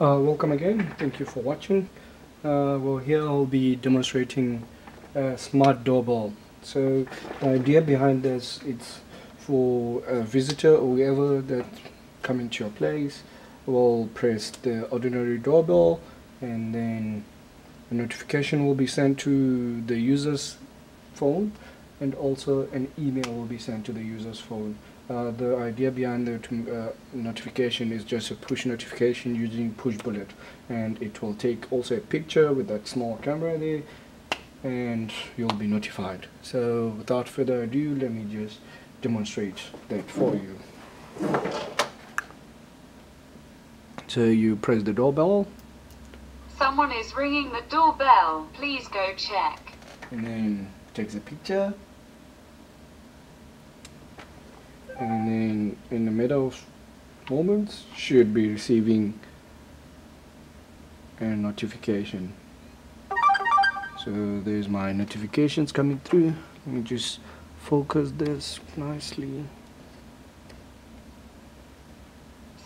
Welcome again, thank you for watching. Well, here I'll be demonstrating a smart doorbell. So the idea behind this, it's for a visitor or whoever that come into your place will press the ordinary doorbell, and then a notification will be sent to the user's phone, and also an email will be sent to the user's phone. The idea behind the notification is just a push notification using pushbullet, and it will take also a picture with that small camera there, and you'll be notified. So without further ado, let me just demonstrate that for you. So you press the doorbell. Someone is ringing the doorbell, please go check. And then takes a picture. And then in the middle of moments, should be receiving a notification. So there's my notifications coming through. Let me just focus this nicely.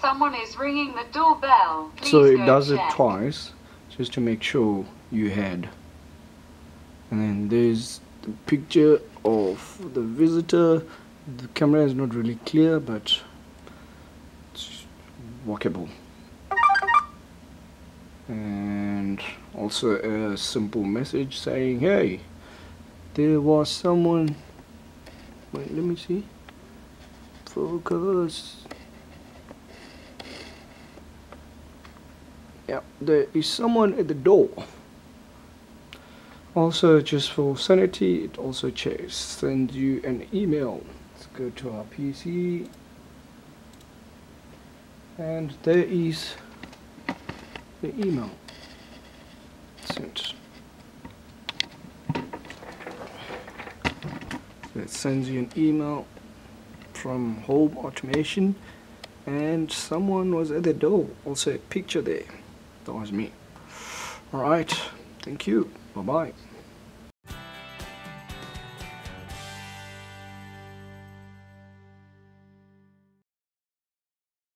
Someone is ringing the doorbell. Please so it does check. It twice, just to make sure you had. And then there's the picture of the visitor. The camera is not really clear, but it's workable. And also a simple message saying, hey, there was someone. Wait, let me see. Focus. Yeah, there is someone at the door. Also, just for sanity, it also sends you an email. Let's go to our PC, and there is the email sent. So it sends you an email from Home Automation, and someone was at the door. Also a picture there. That was me. Alright, thank you. Bye-bye.